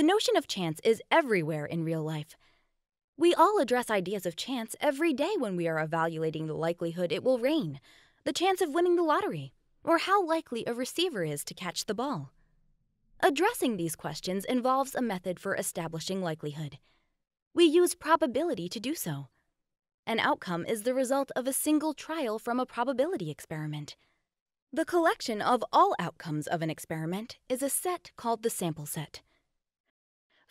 The notion of chance is everywhere in real life. We all address ideas of chance every day when we are evaluating the likelihood it will rain, the chance of winning the lottery, or how likely a receiver is to catch the ball. Addressing these questions involves a method for establishing likelihood. We use probability to do so. An outcome is the result of a single trial from a probability experiment. The collection of all outcomes of an experiment is a set called the sample set.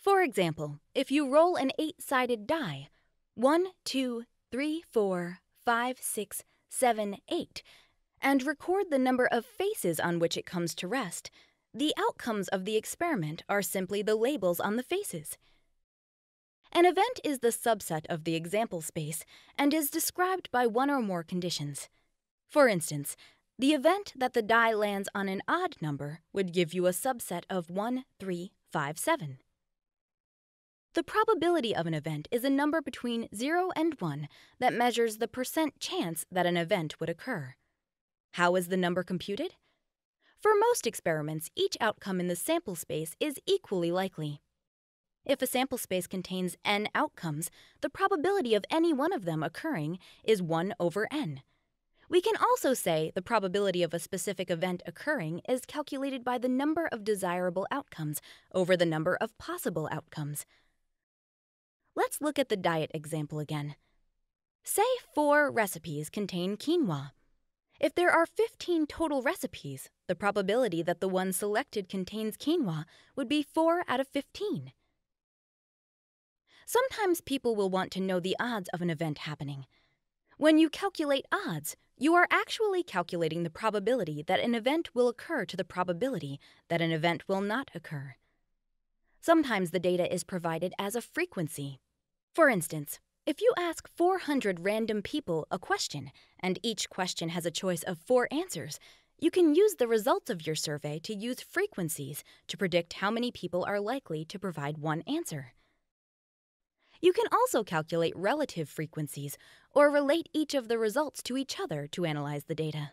For example, if you roll an 8-sided die, 1, 2, 3, 4, 5, 6, 7, 8, and record the number of faces on which it comes to rest, the outcomes of the experiment are simply the labels on the faces. An event is the subset of the example space and is described by one or more conditions. For instance, the event that the die lands on an odd number would give you a subset of 1, 3, 5, 7. The probability of an event is a number between 0 and 1 that measures the percent chance that an event would occur. How is the number computed? For most experiments, each outcome in the sample space is equally likely. If a sample space contains n outcomes, the probability of any one of them occurring is 1 over n. We can also say the probability of a specific event occurring is calculated by the number of desirable outcomes over the number of possible outcomes. Let's look at the diet example again. Say 4 recipes contain quinoa. If there are 15 total recipes, the probability that the one selected contains quinoa would be 4 out of 15. Sometimes people will want to know the odds of an event happening. When you calculate odds, you are actually calculating the probability that an event will occur to the probability that an event will not occur. Sometimes the data is provided as a frequency. For instance, if you ask 400 random people a question, and each question has a choice of 4 answers, you can use the results of your survey to use frequencies to predict how many people are likely to provide one answer. You can also calculate relative frequencies or relate each of the results to each other to analyze the data.